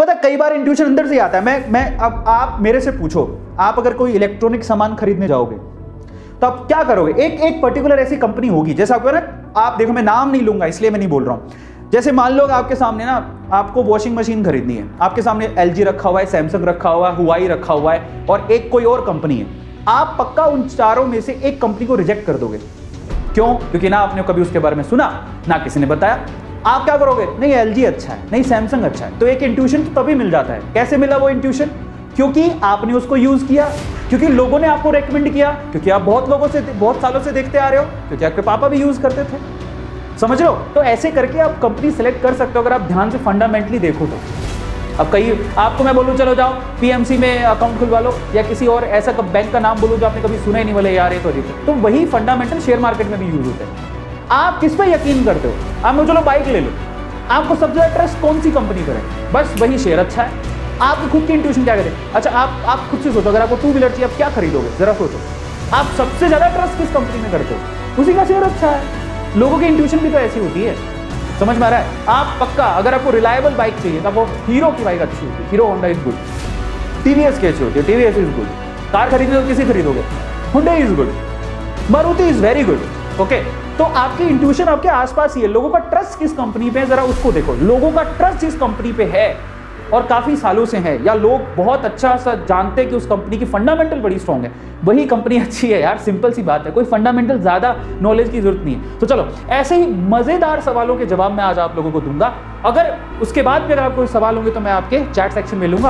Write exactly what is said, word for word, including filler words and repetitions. पता कई बार इंट्यूशन अंदर से आता है। मैं मैं अब आप मेरे से पूछो, आप अगर कोई इलेक्ट्रॉनिक सामान खरीदने जाओगे तो आप क्या करोगे? एक एक पर्टिकुलर ऐसी कंपनी होगी, जैसे आपको आप देखो मैं नाम नहीं लूंगा इसलिए मैं नहीं बोल रहा हूं। जैसे मान लो आपके सामने ना आपको वॉशिंग मशीन खरीदनी है, आपके सामने एल जी रखा हुआ है, सैमसंग रखा हुआ है, हुआई रखा हुआ है और एक कोई और कंपनी है। आप पक्का उन चारों में से एक कंपनी को रिजेक्ट कर दोगे। क्यों? क्योंकि ना आपने कभी उसके बारे में सुना, ना किसी ने बताया। आप क्या करोगे? नहीं एलजी अच्छा है, नहीं सैमसंग अच्छा है। तो एक इंट्यूशन तभी मिल जाता है। कैसे मिला वो इंट्यूशन? क्योंकि आपने उसको यूज किया, क्योंकि लोगों ने आपको रेकमेंड किया, क्योंकि आप बहुत लोगों से बहुत सालों से देखते आ रहे हो, क्योंकि आपके पापा भी यूज करते थे। समझ लो, तो ऐसे करके आप कंपनी सेलेक्ट कर सकते हो अगर आप ध्यान से फंडामेंटली देखो तो। अब कहीं आपको मैं बोलूँ चलो जाओ पीएमसी में अकाउंट खुलवा लो, या किसी और ऐसा बैंक का नाम बोलूँ जो आपने कभी सुना ही नहीं, बोले यार ये तो अजीब है। तो वही फंडामेंटल शेयर मार्केट में भी यूज होता है। आप किस पे यकीन करते हो? आप चलो बाइक ले लो, आपको सबसे ज़्यादा ट्रस्ट कौन सी कंपनी पर है? बस वही शेयर अच्छा है। आपकी खुद की इंट्यूशन क्या करे? अच्छा आप आप खुद से सोचो, अगर आपको टू व्हीलर चाहिए आप क्या खरीदोगे? जरा सोचो, आप सबसे ज़्यादा ट्रस्ट किस कंपनी में करते हो? उसी का शेयर अच्छा है। लोगों की इंट्यूशन भी तो ऐसी होती है, समझ में आ रहा है? आप पक्का अगर आपको रिलायबल बाइक चाहिए तो आपको हीरो की बाइक अच्छी होती है, hero Honda is good. TVS की अच्छी होती है, टीवीएस इज गुड। कार खरीदोगे तो किसी खरीदोगे? Hyundai is good, Maruti is very good. Okay okay, तो आपकी इंट्यूशन आपके आसपास ही है। लोगों का ट्रस्ट किस कंपनी पे है जरा उसको देखो। लोगों का ट्रस्ट इस कंपनी पे है और काफी सालों से है, या लोग बहुत अच्छा सा जानते हैं कि उस कंपनी की फंडामेंटल बड़ी स्ट्रांग है, वही कंपनी अच्छी है यार। सिंपल सी बात है, कोई फंडामेंटल ज्यादा नॉलेज की जरूरत नहीं है। तो चलो ऐसे ही मजेदार सवालों के जवाब मैं आज आप लोगों को दूंगा। अगर उसके बाद भी अगर आपको सवाल होंगे तो मैं आपके चैट सेक्शन में लूंगा।